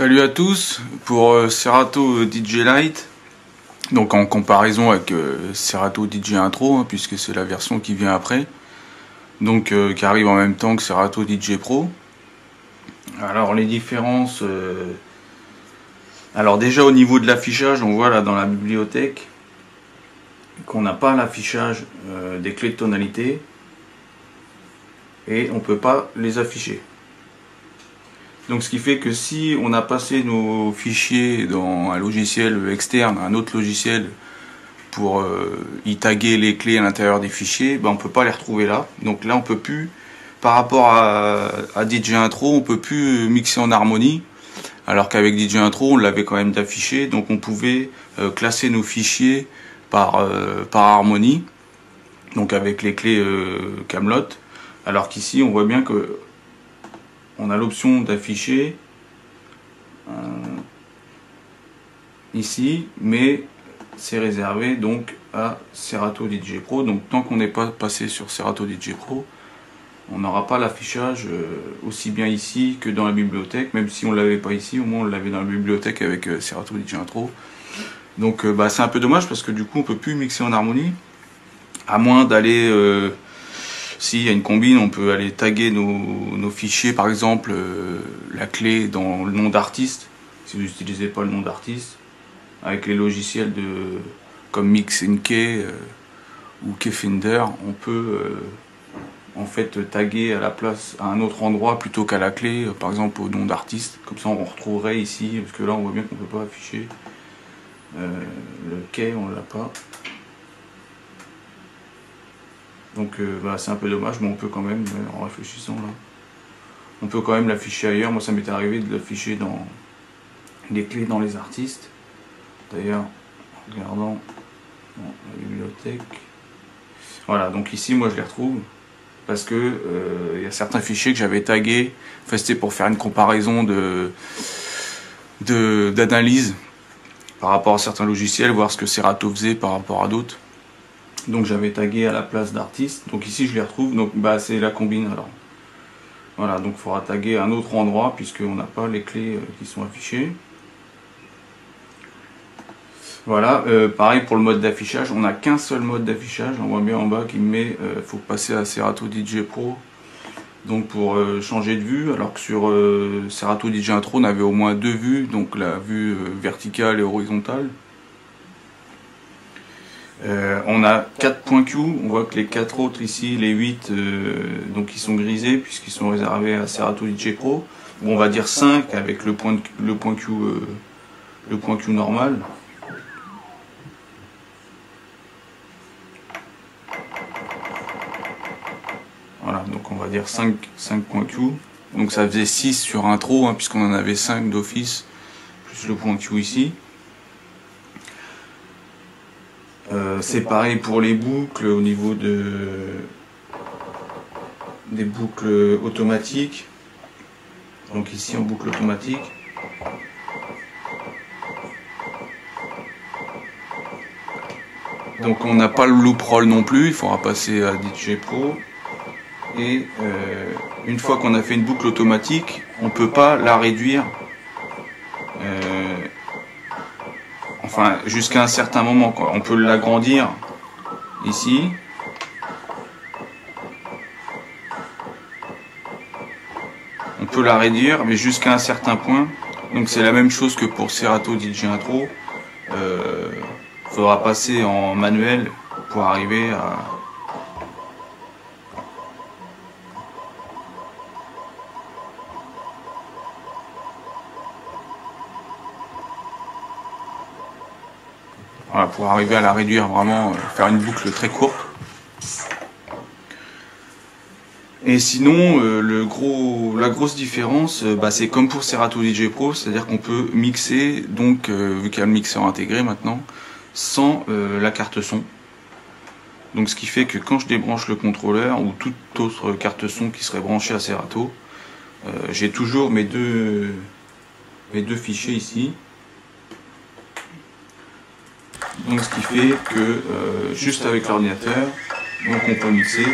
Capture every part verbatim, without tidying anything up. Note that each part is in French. Salut à tous pour euh, Serato D J Lite, donc en comparaison avec euh, Serato D J Intro, hein, puisque c'est la version qui vient après, donc euh, qui arrive en même temps que Serato D J Pro. Alors les différences, euh... alors déjà au niveau de l'affichage, on voit là dans la bibliothèque qu'on n'a pas l'affichage euh, des clés de tonalité et on peut pas les afficher. Donc ce qui fait que si on a passé nos fichiers dans un logiciel externe, un autre logiciel, pour euh, y taguer les clés à l'intérieur des fichiers, ben on ne peut pas les retrouver là. Donc là on peut plus, par rapport à, à D J Intro, on ne peut plus mixer en harmonie, alors qu'avec D J Intro on l'avait quand même d'affiché, donc on pouvait euh, classer nos fichiers par, euh, par harmonie, donc avec les clés euh, Camelot, alors qu'ici on voit bien que on a l'option d'afficher euh, ici, mais c'est réservé donc à Serato D J Pro. Donc tant qu'on n'est pas passé sur Serato D J Pro, on n'aura pas l'affichage euh, aussi bien ici que dans la bibliothèque. Même si on l'avait pas ici, au moins on l'avait dans la bibliothèque avec euh, Serato D J Intro. Donc euh, bah, c'est un peu dommage parce que du coup on peut plus mixer en harmonie, à moins d'aller... Euh, S'il y a une combine, on peut aller taguer nos, nos fichiers, par exemple euh, la clé dans le nom d'artiste, si vous n'utilisez pas le nom d'artiste, avec les logiciels de, comme MixinKey euh, ou Keyfinder, on peut euh, en fait taguer à la place, à un autre endroit plutôt qu'à la clé, euh, par exemple au nom d'artiste, comme ça on retrouverait ici, parce que là on voit bien qu'on ne peut pas afficher euh, le key, on ne l'a pas. Donc euh, bah, c'est un peu dommage, mais on peut quand même, euh, en réfléchissant là, on peut quand même l'afficher ailleurs. Moi ça m'est arrivé de l'afficher dans les clés dans les artistes. D'ailleurs, regardant dans la bibliothèque. Voilà, donc ici moi je les retrouve, parce que euh, il y a certains fichiers que j'avais tagués. Enfin c'était pour faire une comparaison de d'analyse par rapport à certains logiciels, voir ce que Serato faisait par rapport à d'autres. Donc j'avais tagué à la place d'artiste, donc ici je les retrouve, donc bah c'est la combine alors. Voilà, donc il faudra taguer à un autre endroit puisqu'on n'a pas les clés qui sont affichées. Voilà, euh, pareil pour le mode d'affichage, on n'a qu'un seul mode d'affichage, on voit bien en bas qu'il met, euh, faut passer à Serato D J Pro, donc pour euh, changer de vue, alors que sur euh, Serato D J Intro on avait au moins deux vues, donc la vue euh, verticale et horizontale. Euh, on a quatre points Q, on voit que les quatre autres ici, les huit, euh, donc ils sont grisés puisqu'ils sont réservés à Serato D J Pro, ou on va dire cinq avec le point, le point Q, euh, le point Q normal. Voilà, donc on va dire cinq, cinq points Q, donc ça faisait six sur intro, hein, puisqu'on en avait cinq d'office, plus le point Q ici. Euh, c'est pareil pour les boucles au niveau de des boucles automatiques. Donc ici en boucle automatique. Donc on n'a pas le loop roll non plus, il faudra passer à D J Pro. Et euh, une fois qu'on a fait une boucle automatique, on ne peut pas la réduire. Euh, Enfin, jusqu'à un certain moment, quoi. On peut l'agrandir ici. On peut la réduire, mais jusqu'à un certain point. Donc c'est la même chose que pour Serato D J Intro. Euh, faudra passer en manuel pour arriver à... Voilà, pour arriver à la réduire vraiment, euh, faire une boucle très courte. Et sinon, euh, le gros, la grosse différence, euh, bah, c'est comme pour Serato D J Pro, c'est-à-dire qu'on peut mixer, donc euh, vu qu'il y a le mixeur intégré maintenant, sans euh, la carte son. Donc ce qui fait que quand je débranche le contrôleur ou toute autre carte son qui serait branchée à Serato, euh, j'ai toujours mes deux, mes deux fichiers ici. Donc ce qui fait que euh, juste avec l'ordinateur, donc on peut mixer.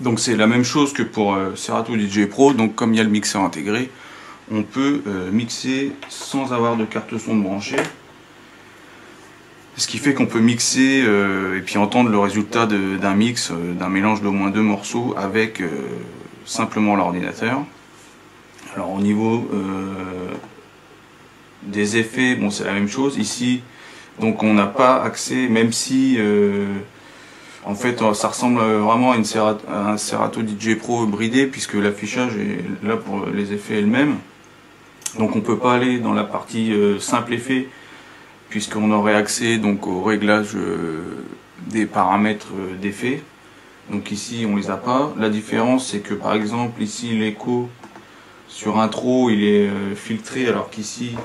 Donc c'est la même chose que pour euh, Serato D J Pro, donc comme il y a le mixeur intégré, on peut euh, mixer sans avoir de carte son de branchée. Ce qui fait qu'on peut mixer euh, et puis entendre le résultat d'un mix, euh, d'un mélange d'au moins deux morceaux avec euh, simplement l'ordinateur. Alors au niveau euh, des effets, bon c'est la même chose ici, donc on n'a pas accès, même si... Euh, En fait, ça ressemble vraiment à, une Serato, à un Serato D J Pro bridé, puisque l'affichage est là pour les effets elle-même. Donc on ne peut pas aller dans la partie euh, simple effet, puisqu'on aurait accès donc, au réglage euh, des paramètres euh, d'effet. Donc ici, on ne les a pas. La différence, c'est que par exemple, ici, l'écho sur intro, il est euh, filtré, alors qu'ici,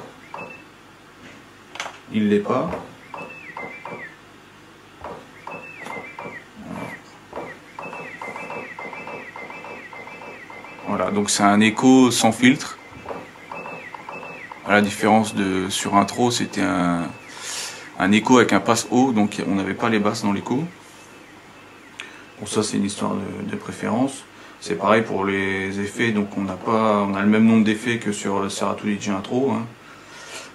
il ne l'est pas. Voilà, donc c'est un écho sans filtre. À la différence de sur intro, c'était un, un écho avec un passe haut, donc on n'avait pas les basses dans l'écho. Bon, ça c'est une histoire de, de préférence. C'est pareil pour les effets, donc on n'a pas, on a le même nombre d'effets que sur Serato D J Intro. Hein.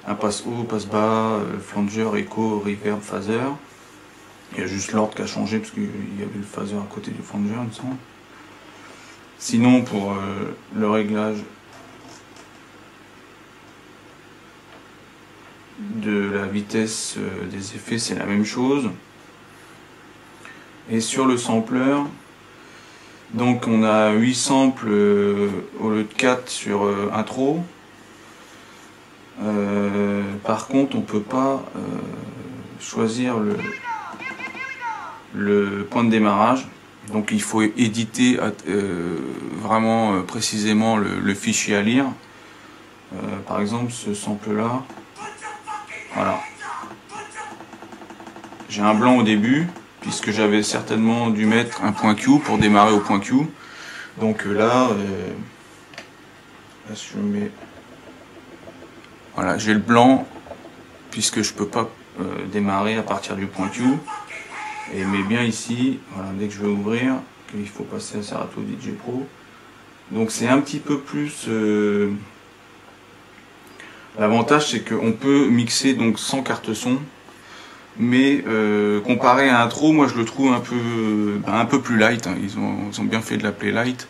Un passe haut, passe bas, flanger, écho, reverb, phaser. Il y a juste l'ordre qui a changé parce qu'il y avait le phaser à côté du flanger, il me semble. Sinon, pour euh, le réglage de la vitesse euh, des effets, c'est la même chose. Et sur le sampler, donc on a huit samples euh, au lieu de quatre sur euh, intro. Euh, par contre, on ne peut pas euh, choisir le, le point de démarrage. Donc il faut éditer euh, vraiment euh, précisément le, le fichier à lire. Euh, par exemple ce sample-là, voilà. J'ai un blanc au début, puisque j'avais certainement dû mettre un point Q pour démarrer au point Q. Donc là, euh, là si je mets... voilà, j'ai le blanc, puisque je ne peux pas euh, démarrer à partir du point Q. Et mais bien ici, voilà, dès que je vais ouvrir, il faut passer à Serato D J Pro. Donc c'est un petit peu plus... Euh... L'avantage c'est qu'on peut mixer donc sans carte son. Mais euh, comparé à Intro, moi je le trouve un peu, ben, un peu plus light. Hein. Ils ont, ils ont bien fait de l'appeler light.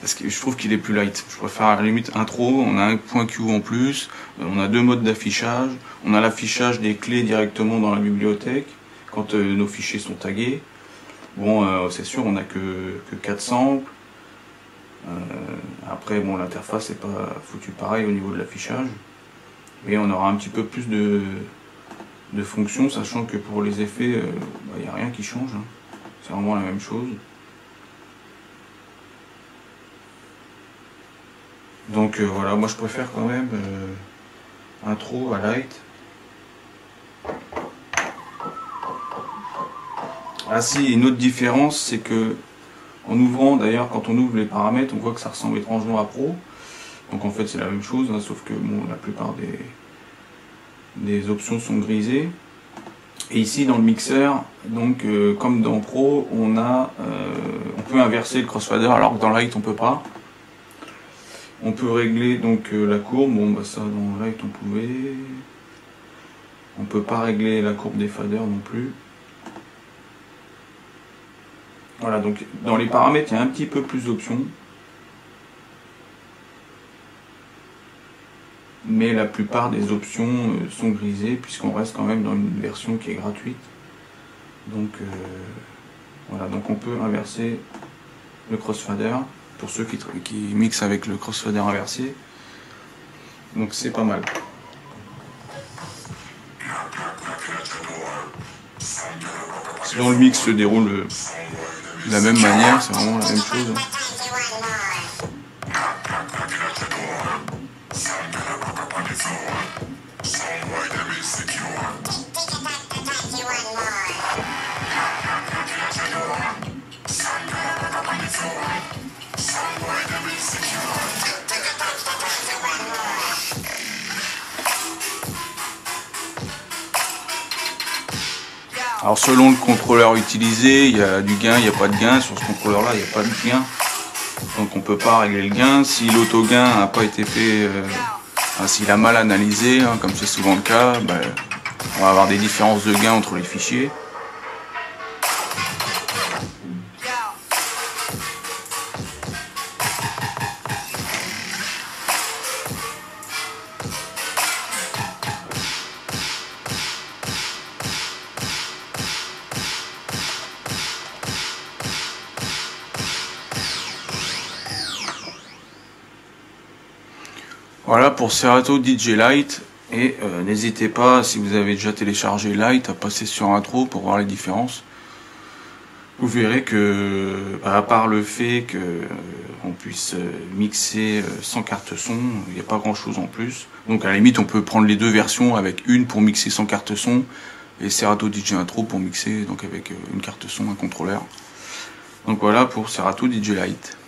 Parce que je trouve qu'il est plus light. Je préfère à la limite Intro, on a un point Q en plus. On a deux modes d'affichage. On a l'affichage des clés directement dans la bibliothèque. Quand euh, nos fichiers sont tagués, bon, euh, c'est sûr, on n'a que, que quatre samples. Euh, après, bon, l'interface n'est pas foutue pareil au niveau de l'affichage. Mais on aura un petit peu plus de, de fonctions, sachant que pour les effets, il euh, n'y bah, a rien qui change. Hein. C'est vraiment la même chose. Donc euh, voilà, moi je préfère quand même euh, intro à light. Ah si, une autre différence, c'est que en ouvrant, d'ailleurs, quand on ouvre les paramètres, on voit que ça ressemble étrangement à Pro. Donc en fait, c'est la même chose, hein, sauf que bon, la plupart des, des options sont grisées. Et ici, dans le mixeur, donc euh, comme dans Pro, on a, euh, on peut inverser le crossfader, alors que dans Lite, on peut pas. On peut régler donc euh, la courbe. Bon, bah ça, dans Lite, on pouvait. On peut pas régler la courbe des faders non plus. Voilà, donc dans les paramètres, il y a un petit peu plus d'options. Mais la plupart des options sont grisées, puisqu'on reste quand même dans une version qui est gratuite. Donc, euh, voilà, donc on peut inverser le crossfader, pour ceux qui, qui mixent avec le crossfader inversé. Donc c'est pas mal. Sinon le mix se déroule... Le... de la même manière, c'est vraiment la même chose. Alors selon le contrôleur utilisé, il y a du gain, il n'y a pas de gain. Sur ce contrôleur là, il n'y a pas de gain. Donc on ne peut pas régler le gain. Si l'autogain n'a pas été fait, euh, enfin, s'il a mal analysé, hein, comme c'est souvent le cas, bah, on va avoir des différences de gain entre les fichiers. Voilà pour Serato D J Lite, et euh, n'hésitez pas, si vous avez déjà téléchargé Lite, à passer sur Intro pour voir les différences. Vous verrez que, à part le fait que euh, on puisse mixer euh, sans carte son, il n'y a pas grand chose en plus. Donc à la limite on peut prendre les deux versions, avec une pour mixer sans carte son et Serato D J Intro pour mixer donc avec euh, une carte son, un contrôleur. Donc voilà pour Serato D J Lite.